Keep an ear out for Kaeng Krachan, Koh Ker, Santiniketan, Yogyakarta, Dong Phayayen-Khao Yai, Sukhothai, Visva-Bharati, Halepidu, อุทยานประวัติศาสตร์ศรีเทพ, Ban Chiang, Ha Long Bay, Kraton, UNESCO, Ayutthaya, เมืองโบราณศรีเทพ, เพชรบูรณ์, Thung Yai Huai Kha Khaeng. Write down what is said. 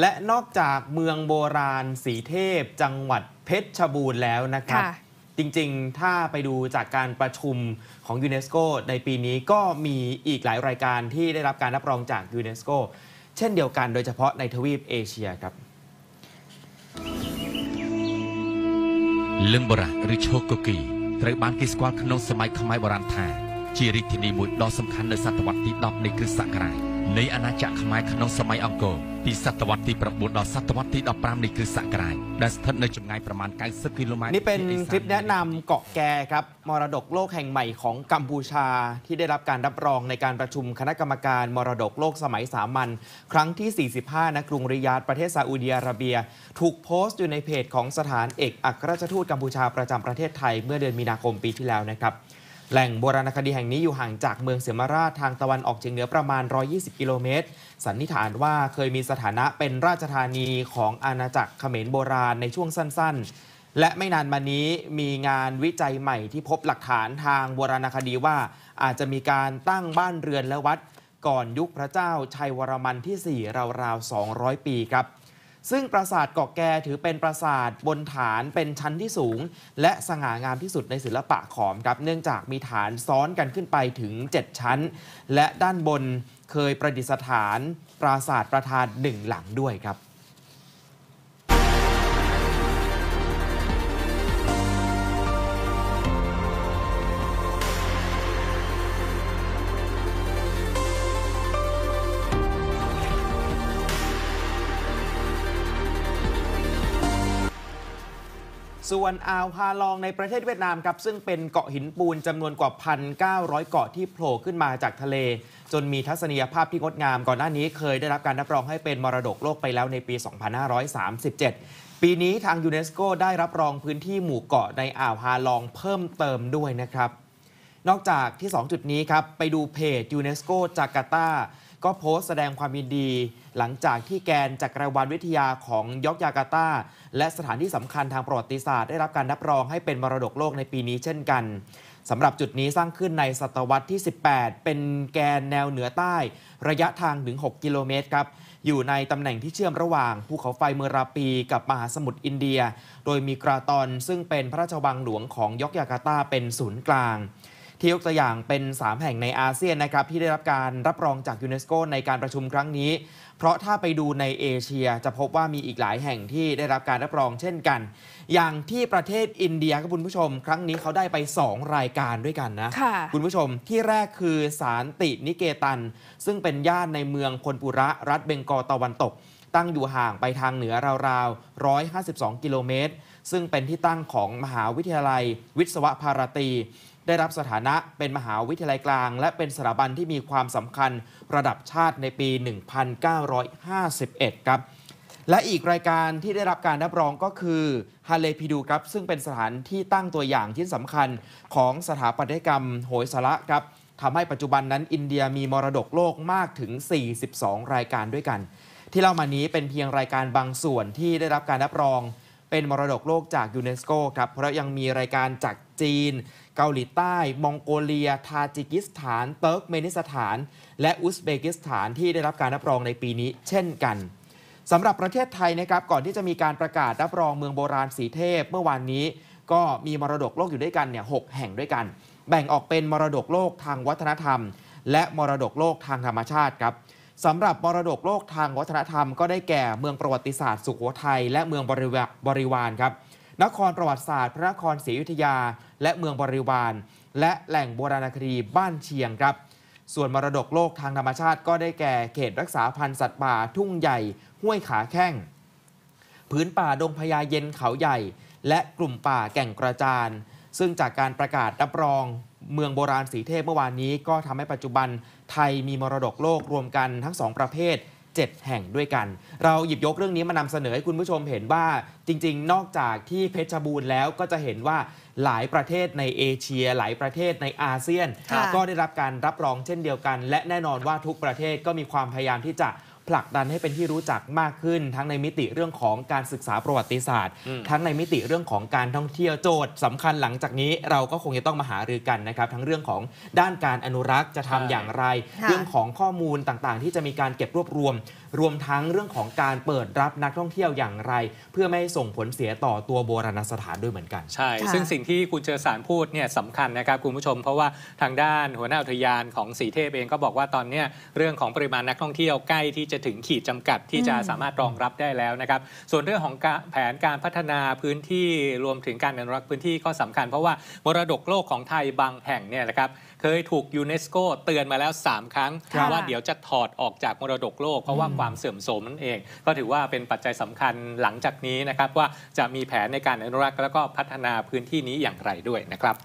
และนอกจากเมืองโบราณสีเทพจังหวัดเพชรบูรณ์แล้วนะครับจริงๆถ้าไปดูจากการประชุมของยูเนสโกในปีนี้ก็มีอีกหลายรายการที่ได้รับการรับรองจากยูเนสโกเช่นเดียวกันโดยเฉพาะในทวีปเอเชียครับเรื่องโบราณหรือโชกุกิត្រូវបានគេស្គាល់ក្នុងសម័យខ្មែរបុរាណថាជារាជធានីមួយដ៏សំខាន់នៅសតវត្សរ៍ទី10នៃគ្រិស្តសករាជនៃអាណាចក្រខ្មែរក្នុងសម័យអង្គរពីសតវត្សរ៍ទី9ដល់សតវត្សរ៍ទី15នៃគ្រិស្តសករាជដែលស្ថិតនៅចម្ងាយប្រមាណ90គីឡូម៉ែត្រនេះเป็นคลิปแนะนำเกาะแกครับมรดกโลกแห่งใหม่ของกัมพูชาที่ได้รับการรับรองในการประชุมคณะกรรมการมรดกโลกสมัยสามัญครั้งที่45ณกรุงริยาดประเทศซาอุดิอาระเบียถูกโพสต์อยู่ในเพจของสถานเอกอัครราชทูตกัมพูชาประจำประเทศไทยเมื่อเดือนมีนาคมปีที่แล้วนะครับแหล่งโบราณคดีแห่งนี้อยู่ห่างจากเมืองเสมาราชทางตะวันออกเฉียงเหนือประมาณ120กิโลเมตรสันนิษฐานว่าเคยมีสถานะเป็นราชธานีของอาณาจักรเขมรโบราณในช่วงสั้นๆและไม่นานมานี้มีงานวิจัยใหม่ที่พบหลักฐานทางโบราณคดีว่าอาจจะมีการตั้งบ้านเรือนและวัดก่อนยุคพระเจ้าชัยวรมันที่4ราวๆ200ปีครับซึ่งปราสาทเกาะแกถือเป็นปราสาทบนฐานเป็นชั้นที่สูงและสง่างามที่สุดในศิลปะขอมครับเนื่องจากมีฐานซ้อนกันขึ้นไปถึง7ชั้นและด้านบนเคยประดิษฐานปราสาทประธาน1หลังด้วยครับส่วนอ่าวฮาลองในประเทศเวียดนามครับซึ่งเป็นเกาะหินปูนจำนวนกว่า 1,900 เกาะที่โผล่ขึ้นมาจากทะเลจนมีทัศนียภาพที่งดงามก่อนหน้านี้เคยได้รับการรับรองให้เป็นมรดกโลกไปแล้วในปี 2537 ปีนี้ทางยูเนสโกได้รับรองพื้นที่หมู่เกาะในอ่าวฮาลองเพิ่มเติมด้วยนะครับนอกจากที่2จุดนี้ครับไปดูเพจยูเนสโกจาการ์ตาก็โพสต์แสดงความยินดีหลังจากที่แกนจักรวาลวิทยาของยอกยาการ์ตาและสถานที่สำคัญทางประวัติศาสตร์ได้รับการรับรองให้เป็นมรดกโลกในปีนี้เช่นกันสำหรับจุดนี้สร้างขึ้นในศตวรรษที่18เป็นแกนแนวเหนือใต้ระยะทางถึง6กิโลเมตรครับอยู่ในตำแหน่งที่เชื่อมระหว่างภูเขาไฟเมอราปีกับมหาสมุทรอินเดียโดยมีกราตอนซึ่งเป็นพระราชวังหลวงของยอกยาการ์ตาเป็นศูนย์กลางที่ยกตัวอย่างเป็น3แห่งในอาเซียนนะครับที่ได้รับการรับรองจากยูเนสโกในการประชุมครั้งนี้เพราะถ้าไปดูในเอเชียจะพบว่ามีอีกหลายแห่งที่ได้รับการรับรองเช่นกันอย่างที่ประเทศอินเดียครับคุณผู้ชมครั้งนี้เขาได้ไป2รายการด้วยกันนะ คุณผู้ชมที่แรกคือสันตินิเคตันซึ่งเป็นย่านในเมืองพลปุระรัฐเบงกอลตะวันตกตั้งอยู่ห่างไปทางเหนือราวๆ152กิโลเมตรซึ่งเป็นที่ตั้งของมหาวิทยาลัยวิศวะภารตีได้รับสถานะเป็นมหาวิทยาลัยกลางและเป็นสถาบันที่มีความสำคัญระดับชาติในปี 1951 ครับและอีกรายการที่ได้รับการรับรองก็คือฮาเลพิดูครับซึ่งเป็นสถานที่ตั้งตัวอย่างที่สำคัญของสถาปัตยกรรมโหยสระครับทำให้ปัจจุบันนั้นอินเดียมีมรดกโลกมากถึง42รายการด้วยกันที่เล่ามานี้เป็นเพียงรายการบางส่วนที่ได้รับการรับรองเป็นมรดกโลกจากยูเนสโกครับเพราะยังมีรายการจากจีนเกาหลีใต้มองโกเลียทาจิกิสถานเติร์กเมนิสถานและอุซเบกิสถานที่ได้รับการรับรองในปีนี้เช่นกันสำหรับประเทศไทยนะครับก่อนที่จะมีการประกาศรับรองเมืองโบราณสีเทพเมื่อวานนี้ก็มีมรดกโลกอยู่ด้วยกันเนี่ย6แห่งด้วยกันแบ่งออกเป็นมรดกโลกทางวัฒนธรรมและมรดกโลกทางธรรมชาติครับสำหรับมรดกโลกทางวัฒนธรรมก็ได้แก่เมืองประวัติศาสตร์สุโขทัยและเมืองบริวารครับนครประวัติศาสตร์พระนครศรีอยุธยาและเมืองบริวารและแหล่งโบราณคดีบ้านเชียงครับส่วนมรดกโลกทางธรรมชาติก็ได้แก่เขตรักษาพันธุ์สัตว์ป่าทุ่งใหญ่ห้วยขาแข้งพื้นป่าดงพญาเย็นเขาใหญ่และกลุ่มป่าแก่งกระจานซึ่งจากการประกาศรับรองเมืองโบราณสีเทพเมื่อวานนี้ก็ทำให้ปัจจุบันไทยมีมรดกโลกรวมกันทั้ง2ประเภท7แห่งด้วยกันเราหยิบยกเรื่องนี้มานำเสนอให้คุณผู้ชมเห็นว่าจริงๆนอกจากที่เพชรบูรณ์แล้วก็จะเห็นว่าหลายประเทศในเอเชียหลายประเทศในอาเซียนก็ได้รับการรับรองเช่นเดียวกันและแน่นอนว่าทุกประเทศก็มีความพยายามที่จะผลักดันให้เป็นที่รู้จักมากขึ้นทั้งในมิติเรื่องของการศึกษาประวัติศาสตร์ทั้งในมิติเรื่องของการท่องเที่ยวโจทย์สำคัญหลังจากนี้เราก็คงจะต้องมาหารือกันนะครับทั้งเรื่องของด้านการอนุรักษ์จะทำอย่างไรเรื่องของข้อมูลต่างๆที่จะมีการเก็บรวบรวม รวมทั้งเรื่องของการเปิดรับนักท่องเที่ยวอย่างไรเพื่อไม่ให้ส่งผลเสียต่อตัวโบราณสถานด้วยเหมือนกันใช่ซึ่งสิ่งที่คุณเจอสารพูดเนี่ยสำคัญนะครับคุณผู้ชมเพราะว่าทางด้านหัวหน้าอุทยานของสีเทพเองก็บอกว่าตอนนี้เรื่องของปริมาณนักท่องเที่ยวใกล้ที่จะถึงขีดจำกัดที่จะสามารถรองรับได้แล้วนะครับส่วนเรื่องของแผนการพัฒนาพื้นที่รวมถึงการอนุรักษ์พื้นที่ก็สำคัญเพราะว่ามรดกโลกของไทยบางแห่งเนี่ยนะครับเคยถูกยูเนสโกเตือนมาแล้ว3 ครั้งว่าเดี๋ยวจะถอดออกจากมรดกโลกเพราะว่าความเสื่อมโทรมนั่นเองก็ถือว่าเป็นปัจจัยสำคัญหลังจากนี้นะครับว่าจะมีแผนในการอนุรักษ์แล้วก็พัฒนาพื้นที่นี้อย่างไรด้วยนะครับ